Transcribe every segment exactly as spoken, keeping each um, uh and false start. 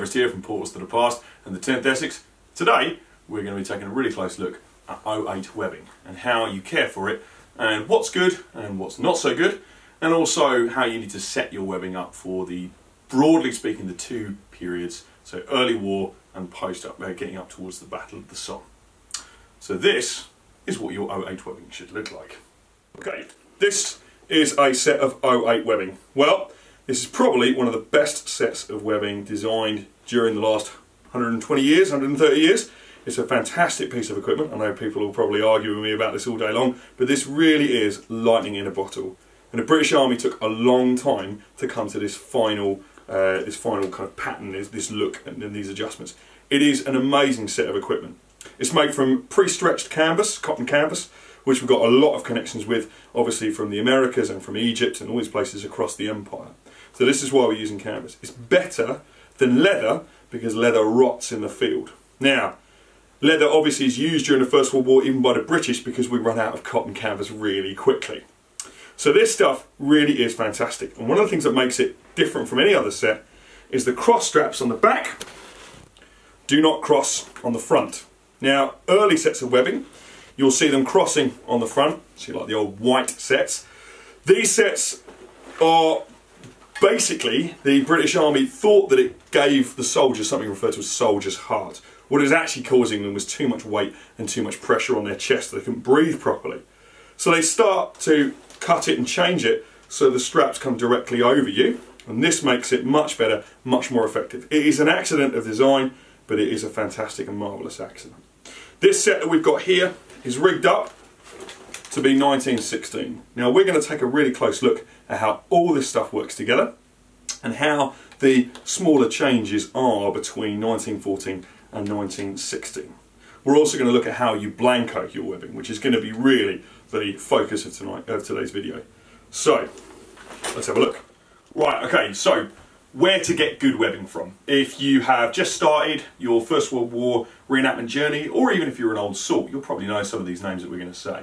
favourites here from Portals to the Past and the tenth Essex. Today we're going to be taking a really close look at oh eight webbing and how you care for it and what's good and what's not so good, and also how you need to set your webbing up for the, broadly speaking, the two periods, so early war and post up, getting up towards the Battle of the Somme. So this is what your oh eight webbing should look like. Okay, this is a set of oh eight webbing. Well, this is probably one of the best sets of webbing designed during the last one hundred twenty years, one hundred thirty years. It's a fantastic piece of equipment. I know people will probably argue with me about this all day long, but this really is lightning in a bottle. And the British Army took a long time to come to this final, uh, this final kind of pattern, this, this look and, and these adjustments. It is an amazing set of equipment. It's made from pre-stretched canvas, cotton canvas, which we've got a lot of connections with, obviously from the Americas and from Egypt and all these places across the empire. So this is why we're using canvas. It's better than leather because leather rots in the field. Now, leather obviously is used during the First World War even by the British because we run out of cotton canvas really quickly. So this stuff really is fantastic. And one of the things that makes it different from any other set is the cross straps on the back do not cross on the front. Now, early sets of webbing, you'll see them crossing on the front, see like the old white sets. These sets are basically, the British Army thought that it gave the soldiers something referred to as soldier's heart. What it was actually causing them was too much weight and too much pressure on their chest, so they couldn't breathe properly. So they start to cut it and change it so the straps come directly over you, and this makes it much better, much more effective. It is an accident of design, but it is a fantastic and marvellous accident. This set that we've got here is rigged up to be nineteen sixteen. Now we're going to take a really close look at how all this stuff works together and how the smaller changes are between nineteen fourteen and nineteen sixteen. We're also going to look at how you blanco your webbing, which is going to be really the focus of, tonight, of today's video. So, let's have a look. Right, okay, so where to get good webbing from. If you have just started your First World War reenactment journey, or even if you're an old salt, you'll probably know some of these names that we're going to say.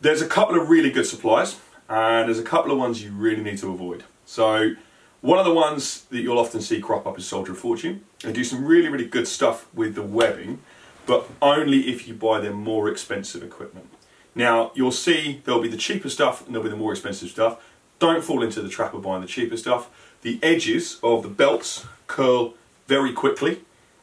There's a couple of really good suppliers, and there's a couple of ones you really need to avoid. So, one of the ones that you'll often see crop up is Soldier of Fortune. They do some really, really good stuff with the webbing, but only if you buy their more expensive equipment. Now, you'll see there'll be the cheaper stuff and there'll be the more expensive stuff. Don't fall into the trap of buying the cheaper stuff. The edges of the belts curl very quickly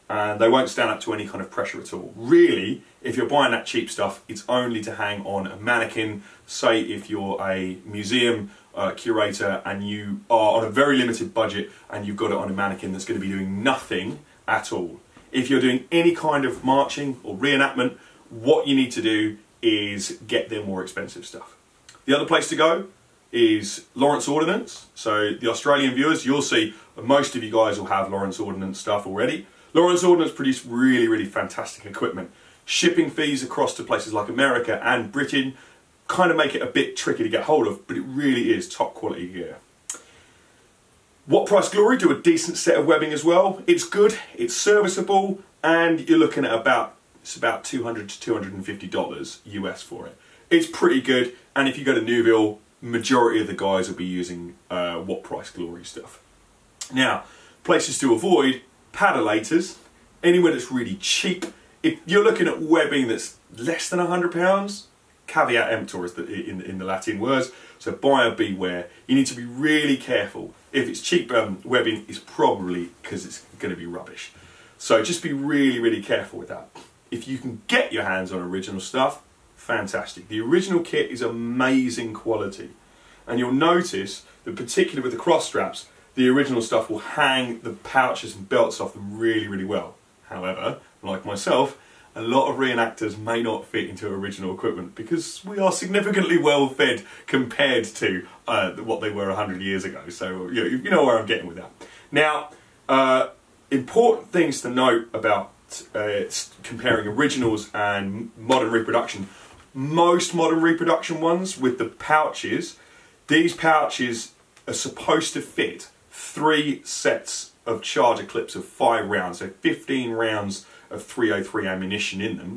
and they won't stand up to any kind of pressure at all. Really, if you're buying that cheap stuff, it's only to hang on a mannequin. Say if you're a museum uh, curator and you are on a very limited budget and you've got it on a mannequin that's going to be doing nothing at all. If you're doing any kind of marching or reenactment, what you need to do is get their more expensive stuff. The other place to go is Lawrence Ordnance. So the Australian viewers, you'll see most of you guys will have Lawrence Ordnance stuff already. Lawrence Ordnance produced really, really fantastic equipment. Shipping fees across to places like America and Britain kind of make it a bit tricky to get hold of, but it really is top quality gear. What Price Glory do a decent set of webbing as well. It's good, it's serviceable, and you're looking at about it's about two hundred to two hundred fifty dollars U S for it. It's pretty good, and if you go to Newville, majority of the guys will be using uh, What Price Glory stuff. Now, places to avoid, Padalators, anywhere that's really cheap. If you're looking at webbing that's less than one hundred pounds, caveat emptor is the, in, in the Latin words, so buyer beware. You need to be really careful. If it's cheap um, webbing, it's probably because it's going to be rubbish. So just be really, really careful with that. If you can get your hands on original stuff, fantastic. The original kit is amazing quality. And you'll notice that particularly with the cross straps, the original stuff will hang the pouches and belts off them really, really well. However, like myself, a lot of reenactors may not fit into original equipment because we are significantly well fed compared to uh, what they were one hundred years ago. So you know, you know where I'm getting with that. Now, uh, important things to note about Uh, comparing originals and modern reproduction. Most modern reproduction ones with the pouches, these pouches are supposed to fit three sets of charger clips of five rounds, so fifteen rounds of three oh three ammunition in them,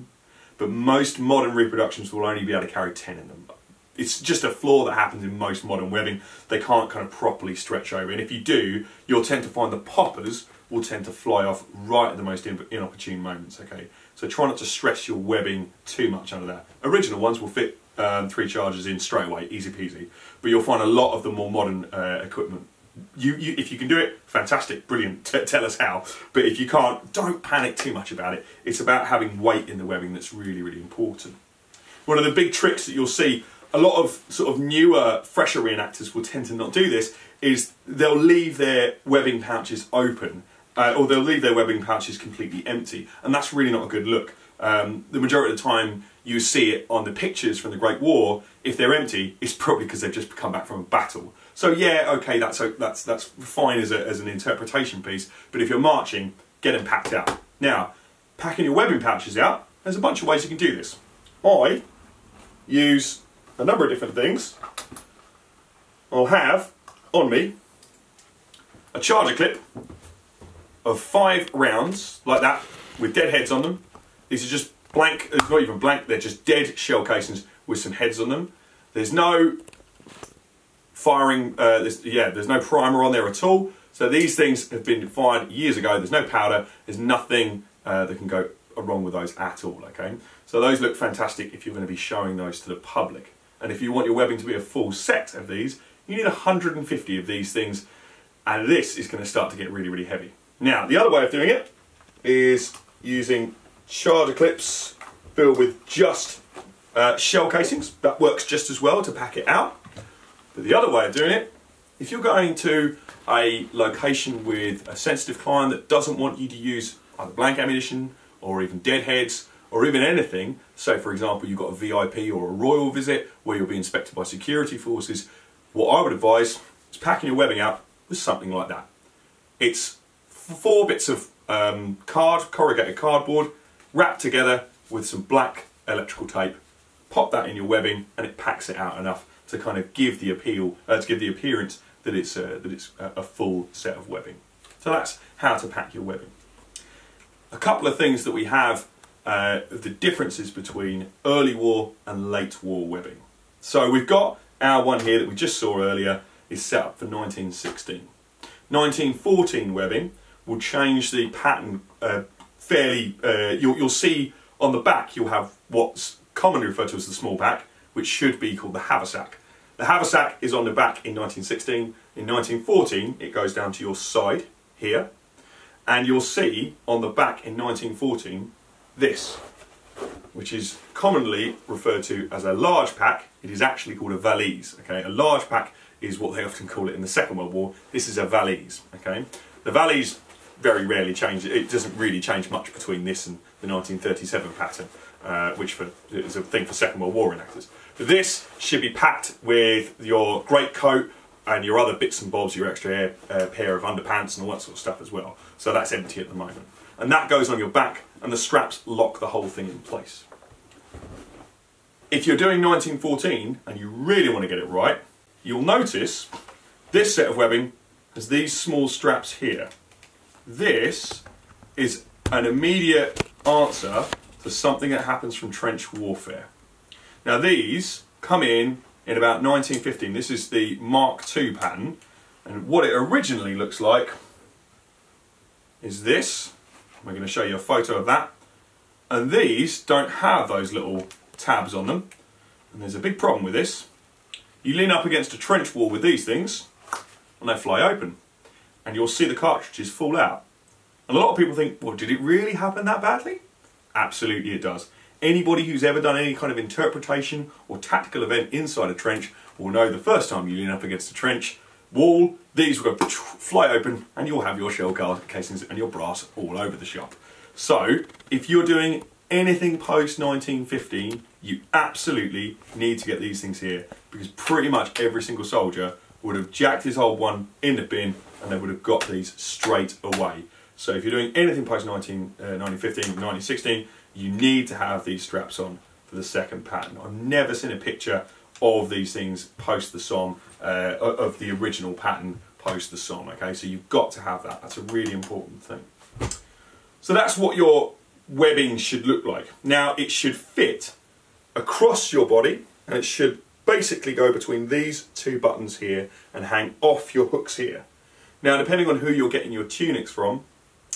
but most modern reproductions will only be able to carry ten in them. It's just a flaw that happens in most modern webbing. They can't kind of properly stretch over, and if you do, you'll tend to find the poppers will tend to fly off right at the most inopportune moments, okay? So try not to stress your webbing too much under that. Original ones will fit um, three charges in straight away, easy peasy, but you'll find a lot of the more modern uh, equipment. You, you, if you can do it, fantastic, brilliant, T tell us how. But if you can't, don't panic too much about it. It's about having weight in the webbing that's really, really important. One of the big tricks that you'll see, a lot of sort of newer, fresher reenactors will tend to not do this, is they'll leave their webbing pouches open, uh, or they'll leave their webbing pouches completely empty, and that's really not a good look. Um, the majority of the time you see it on the pictures from the Great War, if they're empty, it's probably because they've just come back from a battle. So yeah, okay, that's, that's, that's fine as, a, as an interpretation piece, but if you're marching, get them packed out. Now, packing your webbing pouches out, there's a bunch of ways you can do this. I use a number of different things. I'll have on me a charger clip of five rounds, like that, with dead heads on them. These are just blank, it's not even blank, they're just dead shell casings with some heads on them. There's no firing, uh, there's, yeah, there's no primer on there at all. So these things have been fired years ago, there's no powder, there's nothing uh, that can go wrong with those at all, okay? So those look fantastic if you're going to be showing those to the public. And if you want your webbing to be a full set of these, you need a hundred and fifty of these things, and this is going to start to get really, really heavy. Now, the other way of doing it is using charger clips filled with just uh, shell casings. That works just as well to pack it out. But the other way of doing it, if you're going to a location with a sensitive client that doesn't want you to use either blank ammunition or even deadheads, or even anything, say for example you've got a V I P or a royal visit where you'll be inspected by security forces, what I would advise is packing your webbing out with something like that. It's four bits of um, card, corrugated cardboard, wrapped together with some black electrical tape. Pop that in your webbing and it packs it out enough to kind of give the appeal, uh, to give the appearance that it's, uh, that it's a full set of webbing. So that's how to pack your webbing. A couple of things that we have, uh, the differences between early war and late war webbing. So we've got our one here that we just saw earlier is set up for nineteen sixteen. nineteen fourteen webbing will change the pattern uh, fairly, uh, you'll, you'll see on the back you'll have what's commonly referred to as the small pack, which should be called the haversack. The haversack is on the back in nineteen sixteen. In nineteen fourteen it goes down to your side here. And you'll see on the back in nineteen fourteen this, which is commonly referred to as a large pack. It is actually called a valise. Okay, a large pack is what they often call it in the Second World War. This is a valise. Okay, the valise very rarely changes. It doesn't really change much between this and the nineteen thirty-seven pattern, uh, which for, is a thing for Second World War enactors. But this should be packed with your greatcoat and your other bits and bobs, your extra air, uh, pair of underpants and all that sort of stuff as well. So that's empty at the moment. And that goes on your back and the straps lock the whole thing in place. If you're doing nineteen fourteen and you really want to get it right, you'll notice this set of webbing has these small straps here. This is an immediate answer to something that happens from trench warfare. Now these come in in about nineteen fifteen, this is the Mark two pattern, and what it originally looks like is this. We're going to show you a photo of that, and these don't have those little tabs on them, and there's a big problem with this. You lean up against a trench wall with these things, and they fly open, and you'll see the cartridges fall out. And a lot of people think, well, did it really happen that badly? Absolutely it does. Anybody who's ever done any kind of interpretation or tactical event inside a trench will know the first time you lean up against a trench wall, these will go fly open and you'll have your shell casings and your brass all over the shop. So, if you're doing anything post nineteen fifteen, you absolutely need to get these things here, because pretty much every single soldier would have jacked his old one in the bin and they would have got these straight away. So if you're doing anything post nineteen fifteen, nineteen sixteen, you need to have these straps on for the second pattern. I've never seen a picture of these things post the Somme, uh, of the original pattern post the Somme, okay? So you've got to have that. That's a really important thing. So that's what your webbing should look like. Now it should fit across your body and it should basically go between these two buttons here and hang off your hooks here. Now depending on who you're getting your tunics from,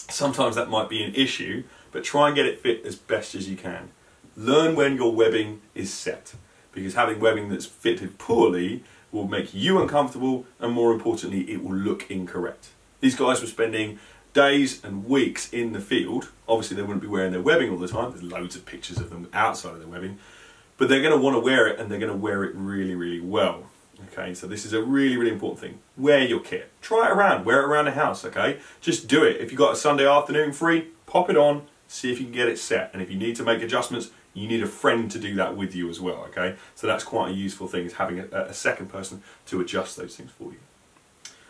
Sometimes that might be an issue, but try and get it fit as best as you can. Learn when your webbing is set, because having webbing that's fitted poorly will make you uncomfortable, and more importantly, it will look incorrect. These guys were spending days and weeks in the field. Obviously, they wouldn't be wearing their webbing all the time. There's loads of pictures of them outside of their webbing, but they're going to want to wear it, and they're going to wear it really, really well. Okay, so this is a really, really important thing. Wear your kit. Try it around. Wear it around the house, okay? Just do it. If you've got a Sunday afternoon free, pop it on, see if you can get it set. And if you need to make adjustments, you need a friend to do that with you as well, okay? So that's quite a useful thing, is having a, a second person to adjust those things for you.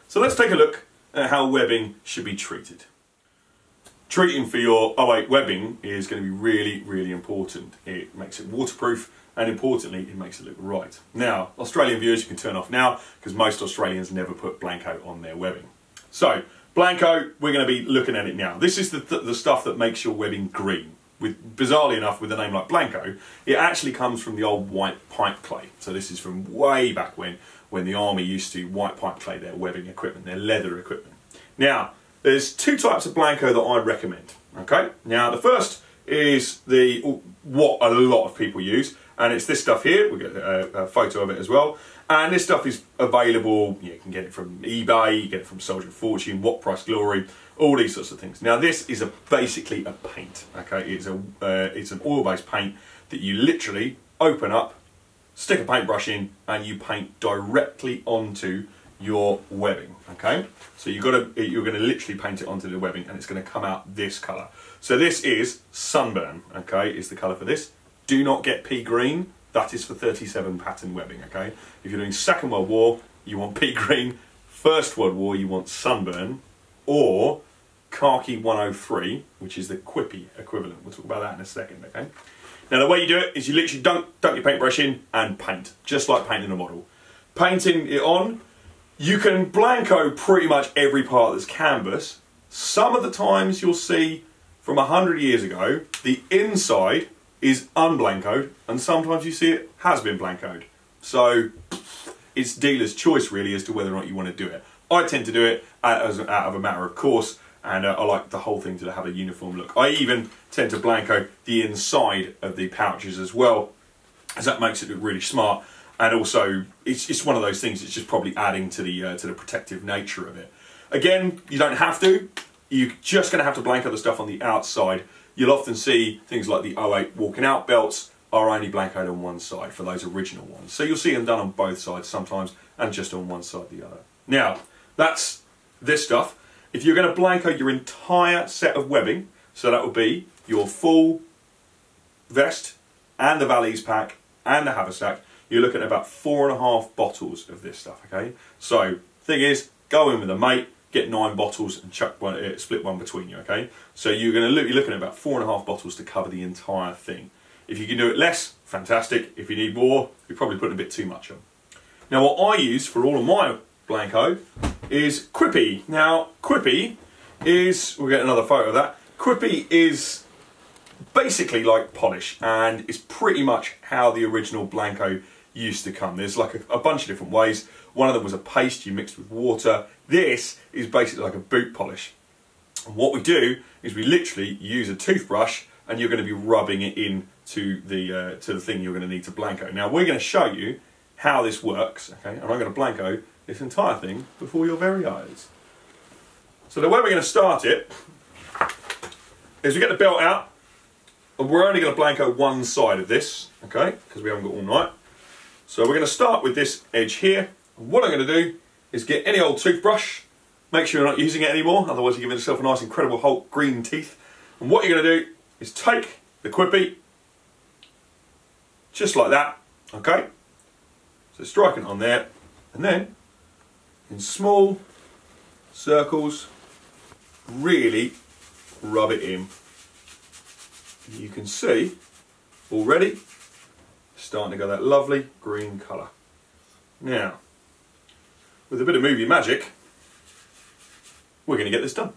So let's take a look at how webbing should be treated. Treating for your oh eight webbing is going to be really, really important. It makes it waterproof, and importantly, it makes it look right. Now, Australian viewers, you can turn off now, because most Australians never put Blanco on their webbing. So, Blanco, we're going to be looking at it now. This is the, th the stuff that makes your webbing green. With, bizarrely enough, with a name like Blanco, it actually comes from the old white pipe clay. So this is from way back when, when the army used to white pipe clay their webbing equipment, their leather equipment. Now, there's two types of Blanco that I recommend, okay? Now, the first is the what a lot of people use, and it's this stuff here. We've got a, a photo of it as well. And this stuff is available, you can get it from eBay, you get it from Soldier of Fortune, What Price Glory, all these sorts of things. Now this is a, basically a paint, okay? It's, a, uh, it's an oil-based paint that you literally open up, stick a paintbrush in, and you paint directly onto your webbing, okay? So you've got to, you're going to literally paint it onto the webbing, and it's going to come out this colour. So this is Sunburn, okay, is the colour for this. Do not get pea green. That is for thirty-seven pattern webbing, okay? If you're doing Second World War, you want pea green. First World War, you want Sunburn. Or khaki one oh three, which is the Quippy equivalent. We'll talk about that in a second, okay? Now, the way you do it is you literally dunk, dunk your paintbrush in and paint, just like painting a model. Painting it on, you can Blanco pretty much every part of this canvas. Some of the times you'll see from a hundred years ago, the inside is unblancoed, and sometimes you see it has been blancoed. So it's dealer's choice really as to whether or not you want to do it. I tend to do it as out of a matter of course, and uh, I like the whole thing to have a uniform look. I even tend to Blanco the inside of the pouches as well, as that makes it look really smart, and also it's just one of those things that's just probably adding to the, uh, to the protective nature of it. Again, you don't have to, you're just going to have to Blanco the stuff on the outside. You'll often see things like the oh eight walking out belts are only blancoed on one side for those original ones. So you'll see them done on both sides sometimes, and just on one side the other. Now, that's this stuff. If you're going to Blanco your entire set of webbing, so that would be your full vest and the valise pack and the haversack, you're looking at about four and a half bottles of this stuff, okay? So, thing is, go in with a mate, get nine bottles and chuck one, uh, split one between you, okay? So you're going to look, you're looking at about four and a half bottles to cover the entire thing. If you can do it less, fantastic. If you need more, you're probably putting a bit too much on. Now what I use for all of my Blanco is Quippy. Now Quippy is, we'll get another photo of that. Quippy is basically like polish, and it's pretty much how the original Blanco used to come. There's like a, a bunch of different ways. One of them was a paste you mixed with water. This is basically like a boot polish. And what we do is we literally use a toothbrush, and you're going to be rubbing it in to the, uh, to the thing you're going to need to Blanco. Now we're going to show you how this works, okay? And I'm going to Blanco this entire thing before your very eyes. So the way we're going to start it is we get the belt out, and we're only going to Blanco one side of this, okay? Because we haven't got all night. So we're going to start with this edge here. What I'm going to do is get any old toothbrush, make sure you're not using it anymore, otherwise you give yourself a nice Incredible Hulk green teeth. And what you're going to do is take the Quippy, just like that, okay? So striking it on there, and then in small circles, really rub it in. You can see already starting to go that lovely green colour. Now, with a bit of movie magic, we're going to get this done.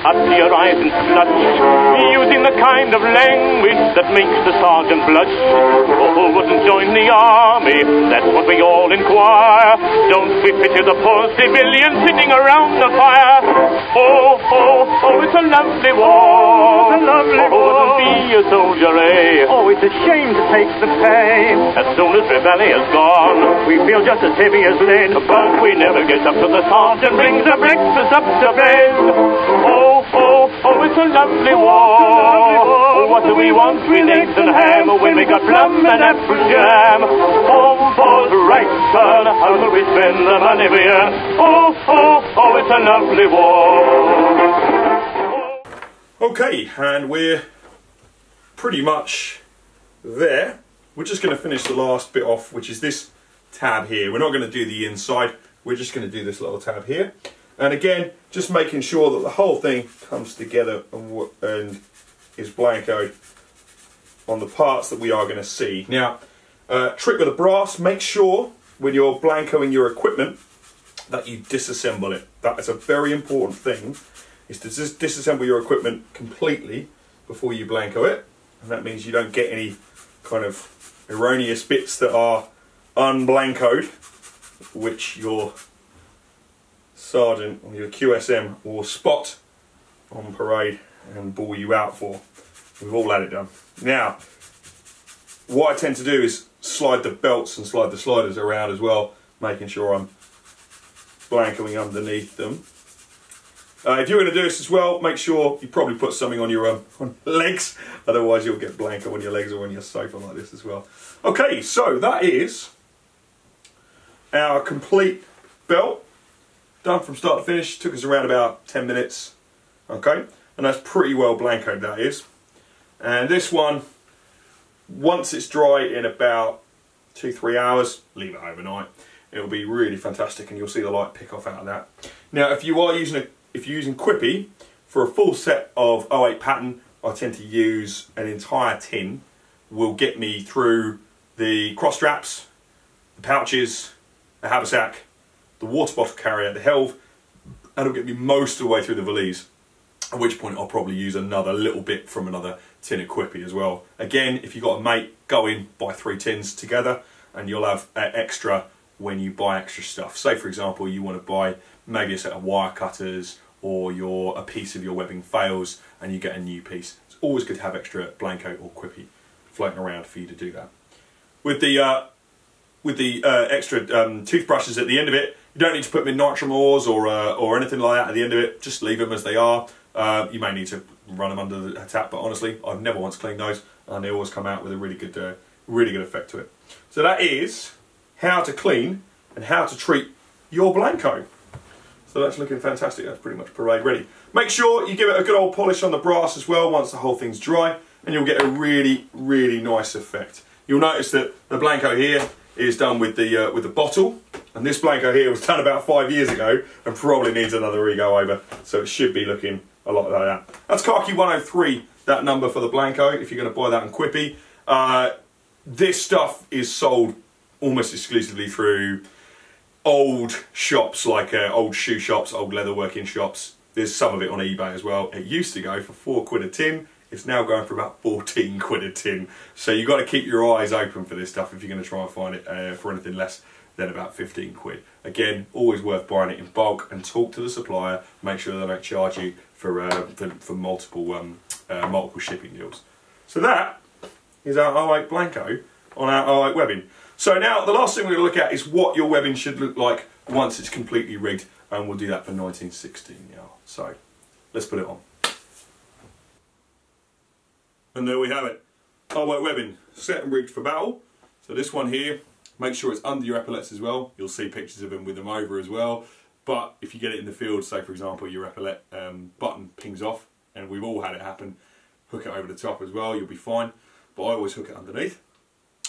at the horizon snatched, using the kind of language that makes the sergeant blush. Oh, wouldn't join the army, that's what we all inquire. Don't we pity the poor civilian sitting around the fire? Oh, oh, oh, it's a lovely war, it's a lovely oh, war. To be a soldier, eh? Oh, it's a shame to take the pay. As soon as Revelli is gone, we feel just as heavy as lead, but we never get up to the sergeant brings the breakfast up to bed. Oh, oh, oh, it's a lovely war. Oh, what do we want? We legs and ham when we got plum and apple jam. Oh, all's right, son, how do we spend the money we earn? Oh, oh, oh, it's a lovely war. Okay, and we're pretty much there. We're just going to finish the last bit off, which is this tab here. We're not going to do the inside. We're just going to do this little tab here. And again, just making sure that the whole thing comes together and, and is blancoed on the parts that we are going to see. Now, uh, trick with the brass, make sure when you're blancoing your equipment that you disassemble it. That is a very important thing, is to dis disassemble your equipment completely before you blanco it. And that means you don't get any kind of erroneous bits that are unblancoed, which your sergeant or your Q S M will spot on parade and ball you out for. We've all had it done. Now, what I tend to do is slide the belts and slide the sliders around as well, making sure I'm blancoing underneath them. Uh, if you're going to do this as well, make sure you probably put something on your um, on legs, otherwise you'll get blanco on your legs or on your sofa like this as well. Okay, so that is our complete belt. Done from start to finish, took us around about ten minutes, okay? And that's pretty well blancoed, that is. And this one, once it's dry in about two, three hours, leave it overnight. It'll be really fantastic and you'll see the light pick off out of that. Now, if you are using a, if you're using Quippy, for a full set of oh eight pattern, I tend to use an entire tin. Will get me through the cross straps, the pouches, the haversack, the water bottle carrier, the helve, and it'll get me most of the way through the valise, at which point I'll probably use another little bit from another tin of Quippy as well. Again, if you've got a mate, go in, buy three tins together, and you'll have uh, extra when you buy extra stuff. Say, for example, you want to buy maybe a set of wire cutters, or your a piece of your webbing fails, and you get a new piece. It's always good to have extra Blanco or Quippy floating around for you to do that. With the, uh, with the uh, extra um, toothbrushes at the end of it, you don't need to put them in nitram ores or, uh, or anything like that at the end of it. Just leave them as they are. Uh, you may need to run them under the tap, but honestly, I've never once cleaned those, and they always come out with a really good, uh, really good effect to it. So that is how to clean and how to treat your Blanco. So that's looking fantastic. That's pretty much parade ready. Make sure you give it a good old polish on the brass as well once the whole thing's dry, and you'll get a really, really nice effect. You'll notice that the Blanco here is done with the uh, with the bottle. And this Blanco here was done about five years ago and probably needs another rego over, so it should be looking a lot like that. That's khaki one oh three, that number for the Blanco, if you're going to buy that on Quippy. Uh, this stuff is sold almost exclusively through old shops, like uh, old shoe shops, old leather working shops. There's some of it on eBay as well. It used to go for four quid a tin. It's now going for about fourteen quid a tin. So you've got to keep your eyes open for this stuff if you're going to try and find it uh, for anything less than about fifteen quid. Again, always worth buying it in bulk, and talk to the supplier, make sure they don't charge you for, uh, for, for multiple, um, uh, multiple shipping deals. So that is our oh eight Blanco on our oh eight webbing. So now the last thing we're going to look at is what your webbing should look like once it's completely rigged, and we'll do that for nineteen sixteen now. So let's put it on. And there we have it, oh eight webbing, set and rigged for battle. So this one here, make sure it's under your epaulets as well. You'll see pictures of them with them over as well. But if you get it in the field, say for example your epaulette um, button pings off, and we've all had it happen, hook it over the top as well, you'll be fine. But I always hook it underneath.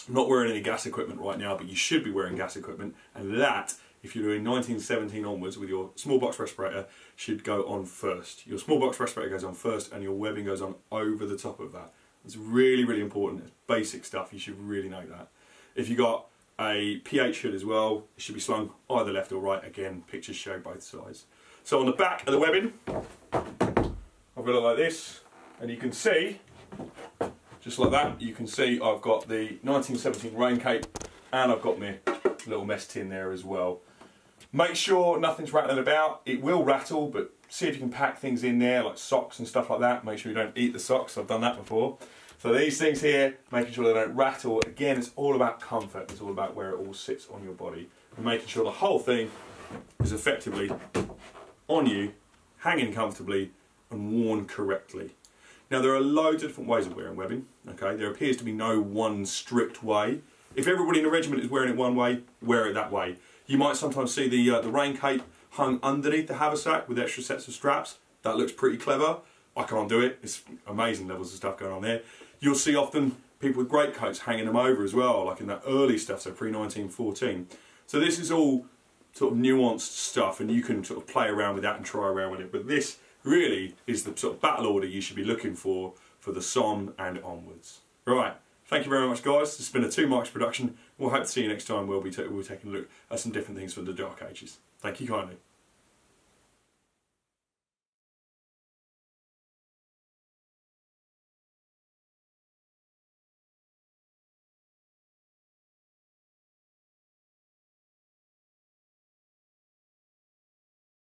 I'm not wearing any gas equipment right now, but you should be wearing gas equipment. And that, if you're doing nineteen seventeen onwards with your small box respirator, should go on first. Your small box respirator goes on first, and your webbing goes on over the top of that. It's really, really important. It's basic stuff, you should really know that. If you got a P H hood as well, it should be slung either left or right. Again, pictures show both sides. So on the back of the webbing, I've got it like this, and you can see, just like that, you can see I've got the nineteen seventeen rain cape, and I've got my little mess tin there as well. Make sure nothing's rattling about. It will rattle, but see if you can pack things in there, like socks and stuff like that. Make sure you don't eat the socks. I've done that before. So these things here, making sure they don't rattle. Again, it's all about comfort. It's all about where it all sits on your body. And making sure the whole thing is effectively on you, hanging comfortably, and worn correctly. Now, there are loads of different ways of wearing webbing. Okay, there appears to be no one strict way. If everybody in the regiment is wearing it one way, wear it that way. You might sometimes see the, uh, the rain cape hung underneath the haversack with extra sets of straps. That looks pretty clever. I can't do it. It's amazing levels of stuff going on there. You'll see often people with greatcoats hanging them over as well, like in that early stuff, so pre nineteen fourteen. So this is all sort of nuanced stuff, and you can sort of play around with that and try around with it. But this really is the sort of battle order you should be looking for for the Somme and onwards. Right. Thank you very much, guys. This has been a Two Marks production. We'll hope to see you next time. We'll be, t we'll be taking a look at some different things from the Dark Ages. Thank you kindly.